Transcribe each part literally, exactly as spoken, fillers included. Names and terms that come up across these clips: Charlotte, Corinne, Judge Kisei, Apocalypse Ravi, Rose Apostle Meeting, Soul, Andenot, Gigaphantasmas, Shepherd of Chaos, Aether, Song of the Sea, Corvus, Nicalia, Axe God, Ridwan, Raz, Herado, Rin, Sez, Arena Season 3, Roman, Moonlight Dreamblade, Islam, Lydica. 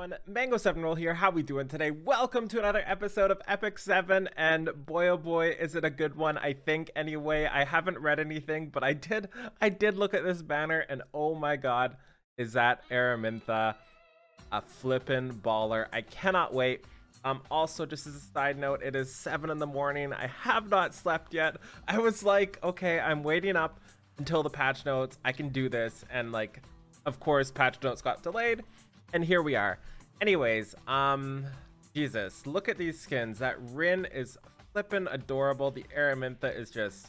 everyone, Mango seven Roll here. How we doing today? Welcome to another episode of Epic Seven, and boy oh boy is it a good one. I think anyway. I haven't read anything, but I did I did look at this banner, and oh my god, is that Aramintha a flippin' baller. I cannot wait. Um also, just as a side note, it is seven in the morning. I have not slept yet. I was like, okay, I'm waiting up until the patch notes. I can do this, and like, of course, patch notes got delayed. And here we are. Anyways, um, Jesus, look at these skins. That Rin is flippin' adorable. The Aramintha is just...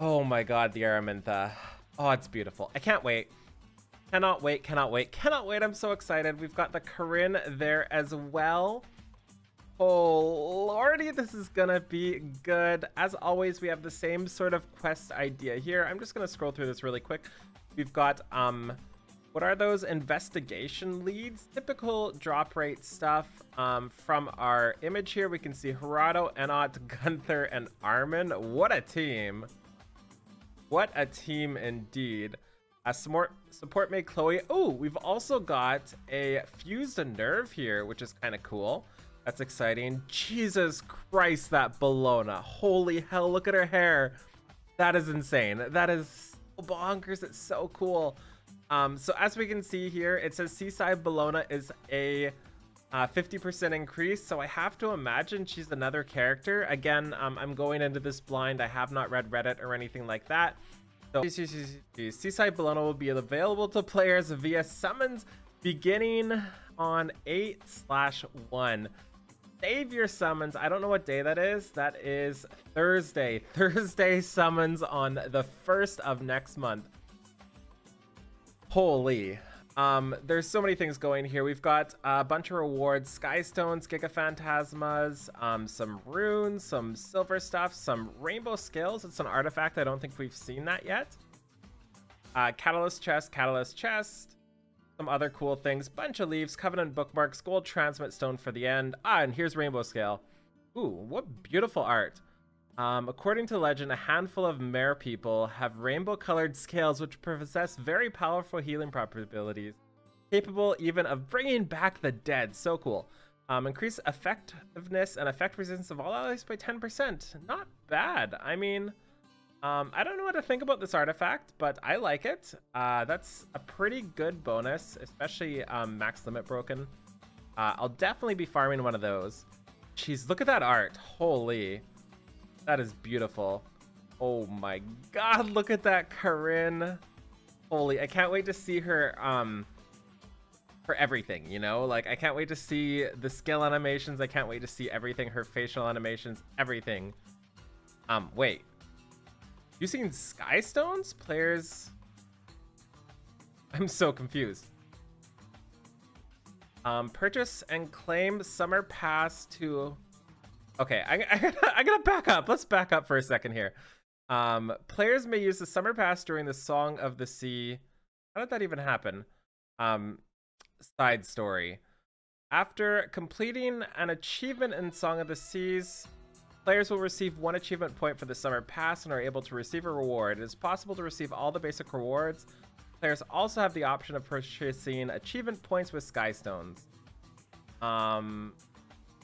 oh my god, the Aramintha. Oh, it's beautiful. I can't wait. Cannot wait, cannot wait, cannot wait. I'm so excited. We've got the Corinne there as well. Oh, lordy, this is gonna be good. As always, we have the same sort of quest idea here. I'm just gonna scroll through this really quick. We've got, um... what are those? Investigation leads, typical drop rate stuff. Um, from our image here, we can see Herado, Andenot, Gunther, and Armin. What a team! What a team indeed. A support support made Chloe. Oh, we've also got a fused a nerve here, which is kind of cool. That's exciting. Jesus Christ, that Bellona! Holy hell! Look at her hair. That is insane. That is so bonkers. It's so cool. Um, so as we can see here, it says Seaside Bellona is a fifty percent uh, increase, so I have to imagine she's another character. Again, um, I'm going into this blind. I have not read Reddit or anything like that. So Seaside Bellona will be available to players via summons beginning on eight slash one. Save your summons. I don't know what day that is. That is Thursday. Thursday summons on the first of next month. Holy. Um, there's so many things going here. We've got a bunch of rewards, Sky Stones, Gigaphantasmas, um, some runes, some silver stuff, some rainbow scales. It's an artifact. I don't think we've seen that yet. Uh, Catalyst Chest, Catalyst Chest, some other cool things. Bunch of leaves, Covenant Bookmarks, Gold Transmit Stone for the end. Ah, and here's Rainbow Scale. Ooh, what beautiful art. Um, according to legend, a handful of mare people have rainbow-colored scales which possess very powerful healing properties, capable even of bringing back the dead. So cool. Um, increase effectiveness and effect resistance of all allies by ten percent. Not bad. I mean, um, I don't know what to think about this artifact, but I like it. Uh, that's a pretty good bonus, especially um, max limit broken. Uh, I'll definitely be farming one of those. Jeez, look at that art. Holy... that is beautiful. Oh my god, look at that Corinne. Holy, I can't wait to see her, um, her everything, you know? Like, I can't wait to see the skill animations. I can't wait to see everything, her facial animations, everything. Um, wait. You seen Sky Stones? Players... I'm so confused. Um, purchase and claim Summer Pass to... okay, I, I, gotta, I gotta back up. Let's back up for a second here. Um, players may use the Summer Pass during the Song of the Sea. How did that even happen? Um, side story. After completing an achievement in Song of the Seas, players will receive one achievement point for the Summer Pass and are able to receive a reward. It is possible to receive all the basic rewards. Players also have the option of purchasing achievement points with Sky Stones. Um,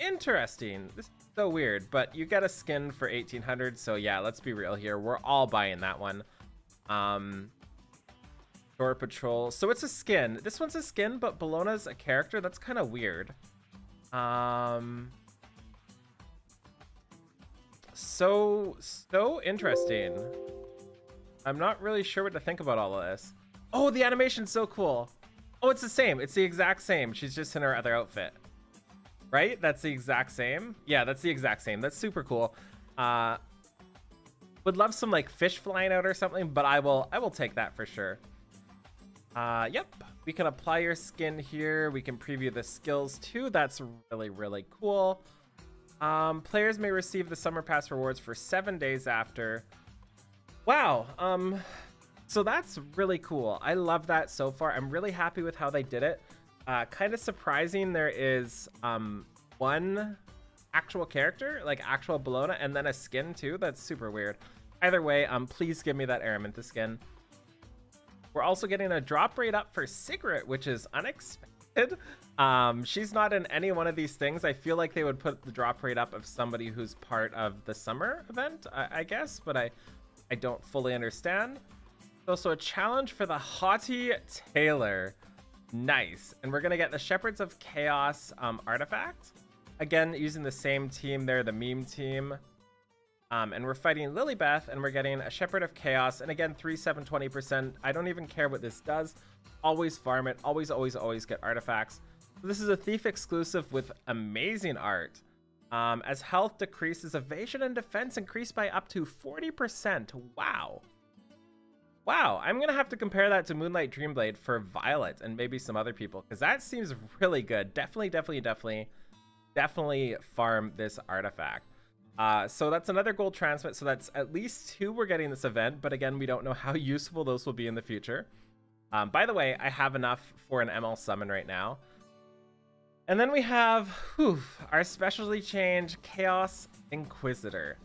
interesting. This so weird, but you get a skin for eighteen hundred, so yeah, let's be real here, we're all buying that one. Um shore patrol, so it's a skin. This one's a skin, but Bellona's a character. That's kind of weird. Um so so interesting. I'm not really sure what to think about all of this. Oh, the animation's so cool. Oh, it's the same, it's the exact same, she's just in her other outfit. Right? That's the exact same. Yeah, that's the exact same. That's super cool. Uh, would love some like fish flying out or something, but I will I will take that for sure. Uh, yep. We can apply your skin here. We can preview the skills too. That's really, really cool. Um, players may receive the Summer Pass rewards for seven days after. Wow. Um, so that's really cool. I love that so far. I'm really happy with how they did it. Uh, kind of surprising there is um, one actual character, like actual Bellona, and then a skin too. That's super weird. Either way, um, please give me that Aramintha skin. We're also getting a drop rate up for Sigret, which is unexpected. interested. Um, she's not in any one of these things. I feel like they would put the drop rate up of somebody who's part of the summer event, I, I guess, but I, I don't fully understand. Also a challenge for the Haughty Tailor. Nice. And we're going to get the Shepherds of Chaos um, artifact. Again, using the same team there, the meme team. Um, and we're fighting Lilybeth, and we're getting a Shepherd of Chaos. And again, three, seven, twenty percent. I don't even care what this does. Always farm it. Always, always, always get artifacts. So this is a Thief exclusive with amazing art. Um, as health decreases, evasion and defense increase by up to forty percent. Wow. Wow. I'm going to have to compare that to Moonlight Dreamblade for Violet and maybe some other people, because that seems really good. Definitely, definitely, definitely, definitely farm this artifact. Uh, so that's another gold transmit, so that's at least two we're getting this event, but again, we don't know how useful those will be in the future. Um, by the way, I have enough for an M L summon right now. And then we have whew, our specialty change, Chaos Inquisitor.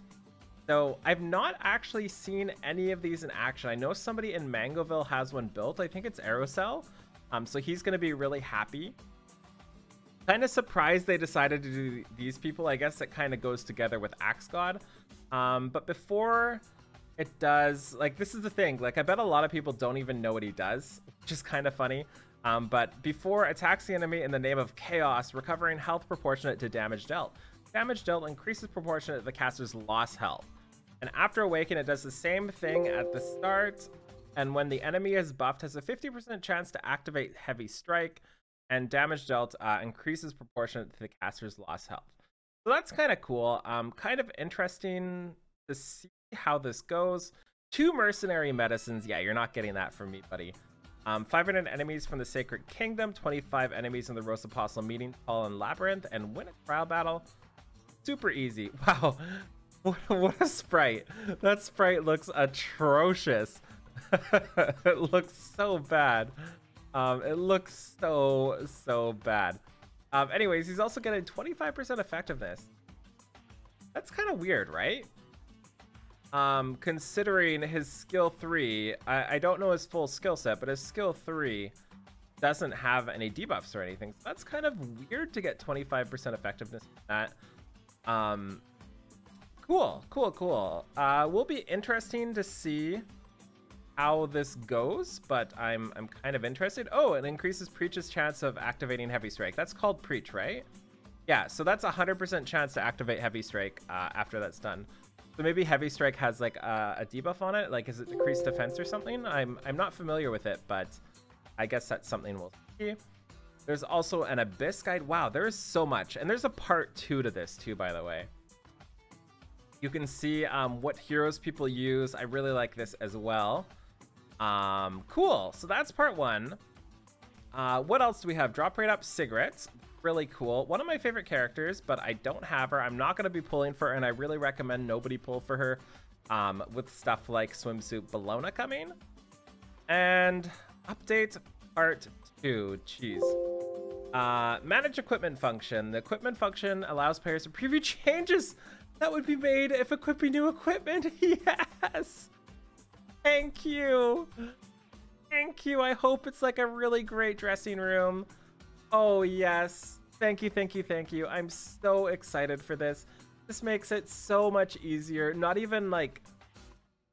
So I've not actually seen any of these in action. I know somebody in Mangoville has one built. I think it's Aerocell, um, so he's going to be really happy. Kind of surprised they decided to do these people. I guess it kind of goes together with Axe God. Um, but before it does, like, this is the thing. Like, I bet a lot of people don't even know what he does, which is kind of funny. Um, but before attacks the enemy in the name of chaos, recovering health proportionate to damage dealt. Damage dealt increases proportionate to the caster's lost health. And after awaken, it does the same thing at the start. And when the enemy is buffed, has a fifty percent chance to activate Heavy Strike. And damage dealt uh, increases proportionate to the caster's lost health. So that's kind of cool. Um, kind of interesting to see how this goes. Two mercenary medicines. Yeah, you're not getting that from me, buddy. Um, five hundred enemies from the Sacred Kingdom, twenty-five enemies in the Rose Apostle Meeting, Fallen Labyrinth, and win a trial battle. Super easy. Wow. What a sprite. That sprite looks atrocious. It looks so bad. Um, it looks so, so bad. Um, anyways, he's also getting twenty-five percent effectiveness. That's kind of weird, right? Um, considering his skill three, I, I don't know his full skill set, but his skill three doesn't have any debuffs or anything. So that's kind of weird to get twenty-five percent effectiveness from that. Um, cool, cool, cool. Uh, will be interesting to see how this goes, but I'm I'm kind of interested. Oh, it increases Preach's chance of activating Heavy Strike. That's called Preach, right? Yeah, so that's a hundred percent chance to activate Heavy Strike uh, after that's done. So maybe Heavy Strike has like a, a debuff on it. Like, is it decreased defense or something? I'm I'm not familiar with it, but I guess that's something we'll see. There's also an Abyss guide. Wow, there is so much, and there's a part two to this too, by the way. You can see um, what heroes people use. I really like this as well. Um, cool. So that's part one. Uh, what else do we have? Drop rate up Sigret. Really cool. One of my favorite characters, but I don't have her. I'm not going to be pulling for her, and I really recommend nobody pull for her um, with stuff like Swimsuit Bellona coming. And update part two. Jeez. Uh, manage equipment function. The equipment function allows players to preview changes that would be made if equipping new equipment. Yes. Thank you. Thank you. I hope it's like a really great dressing room. Oh, yes. Thank you. Thank you. Thank you. I'm so excited for this. This makes it so much easier. Not even like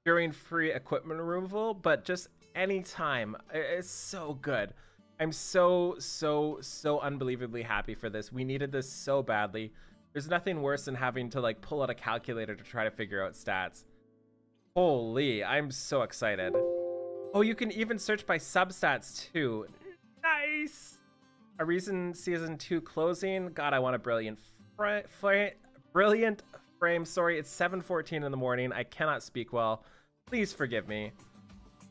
during free equipment removal, but just anytime. It's so good. I'm so, so, so unbelievably happy for this. We needed this so badly. There's nothing worse than having to like pull out a calculator to try to figure out stats. Holy, I'm so excited. Oh, you can even search by substats too. Nice. A reason season two closing. God, I want a brilliant fra fra brilliant frame. Sorry, it's seven fourteen in the morning. I cannot speak well. Please forgive me.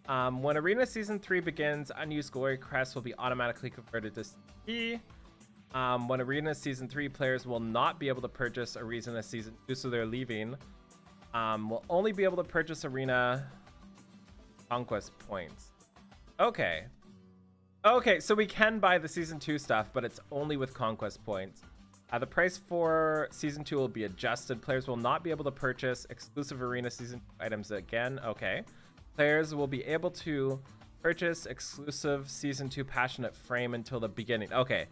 Um, when Arena Season three begins, unused glory crests will be automatically converted to C P. Um, when Arena Season three players will not be able to purchase Arena Season two, so they're leaving. Um, we'll only be able to purchase Arena Conquest Points. Okay. Okay, so we can buy the Season two stuff, but it's only with Conquest Points. Uh, the price for Season two will be adjusted. Players will not be able to purchase exclusive Arena Season two items again. Okay. Players will be able to Purchase exclusive Season two Passionate Frame until the beginning. Okay,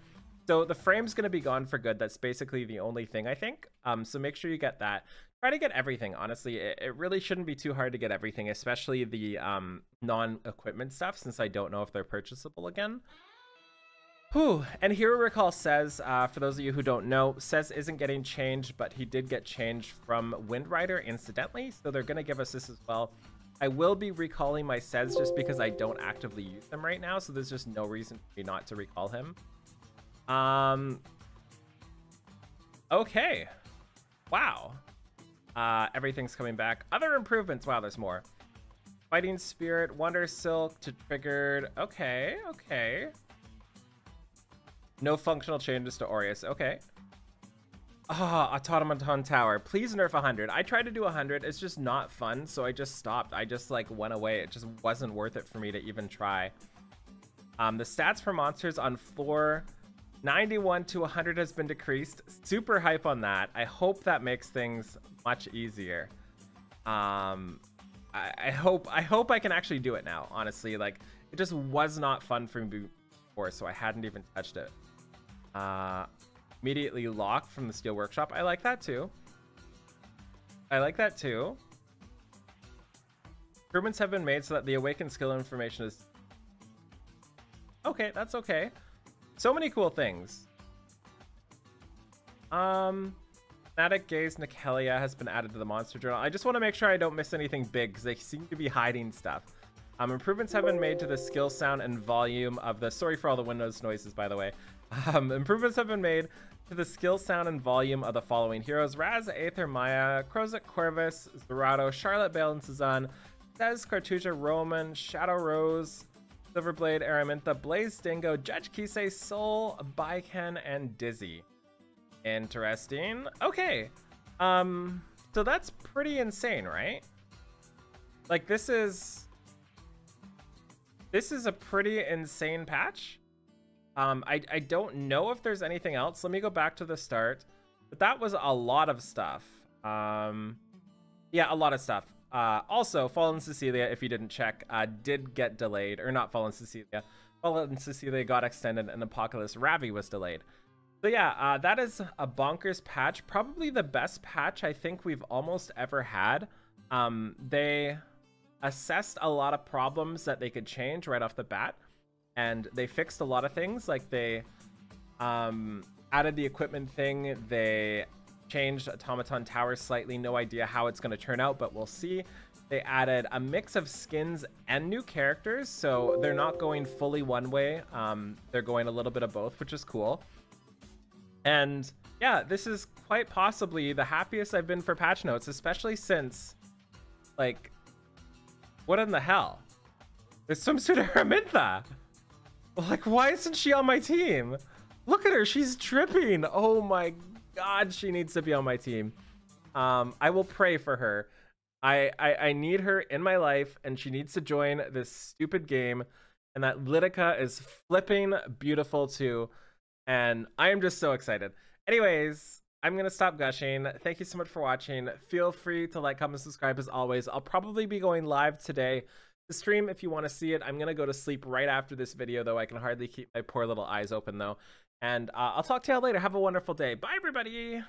so the frame's going to be gone for good. That's basically the only thing, I think. Um, so make sure you get that. Try to get everything, honestly. It, it really shouldn't be too hard to get everything, especially the um, non-equipment stuff, since I don't know if they're purchasable again. Whew. And here we recall Sez, uh, for those of you who don't know, Sez isn't getting changed, but he did get changed from Wind Rider, incidentally, so they're going to give us this as well. I will be recalling my Sez just because I don't actively use them right now, so there's just no reason for me not to recall him. Um. Okay. Wow. Uh, everything's coming back. Other improvements. Wow, there's more. Fighting Spirit, Wonder Silk to Triggered. Okay, okay. No functional changes to Aureus. Okay. Ah, oh, Automaton Tower. Please nerf one hundred. I tried to do one hundred. It's just not fun, so I just stopped. I just, like, went away. It just wasn't worth it for me to even try. Um, the stats for monsters on floor ninety-one to one hundred has been decreased. Super hype on that. I hope that makes things much easier. Um, I, I hope I hope I can actually do it now, honestly. Like, it just was not fun for me before, so I hadn't even touched it. Uh... Immediately locked from the Steel Workshop. I like that too. I like that too. Improvements have been made so that the awakened skill information is... Okay, that's okay. So many cool things. Um, Fanatic Gaze Nicalia has been added to the Monster Journal. I just want to make sure I don't miss anything big because they seem to be hiding stuff. Um, improvements have been made to the skill sound and volume of the... Sorry for all the Windows noises, by the way. Um, improvements have been made to the skill, sound, and volume of the following heroes: Raz, Aether, Maya, Crozet, Corvus, Zerato, Charlotte, Bale, and Suzanne, Sez, Cartuja, Roman, Shadow Rose, Silverblade, Aramintha, Blaze, Dingo, Judge Kisei, Soul, Baiken, and Dizzy. Interesting. Okay. Um, so that's pretty insane, right? Like, this is... This is a pretty insane patch. Um, I, I don't know if there's anything else. Let me go back to the start. But that was a lot of stuff. Um, yeah, a lot of stuff. Uh, also, Fallen Cecilia, if you didn't check, uh, did get delayed. Or not Fallen Cecilia. Fallen Cecilia got extended and Apocalypse Ravi was delayed. So yeah, uh, that is a bonkers patch. Probably the best patch I think we've almost ever had. Um, they assessed a lot of problems that they could change right off the bat. And they fixed a lot of things, like they um, added the equipment thing, they changed Automaton Tower slightly, no idea how it's going to turn out, but we'll see. They added a mix of skins and new characters, so they're not going fully one way, um, they're going a little bit of both, which is cool. And yeah, this is quite possibly the happiest I've been for patch notes, especially since, like, what in the hell? There's swimsuit Aramintha! Like, why isn't she on my team? Look at her, she's tripping. Oh my god, she needs to be on my team. Um, I will pray for her. I, I I need her in my life, and she needs to join this stupid game. And that Lydica is flipping beautiful too. And I am just so excited. Anyways, I'm gonna stop gushing. Thank you so much for watching. Feel free to like, comment, subscribe as always. I'll probably be going live today. The stream, if you want to see it. I'm gonna go to sleep right after this video, though. I can hardly keep my poor little eyes open, though. And uh, I'll talk to y'all later. Have a wonderful day. Bye, everybody.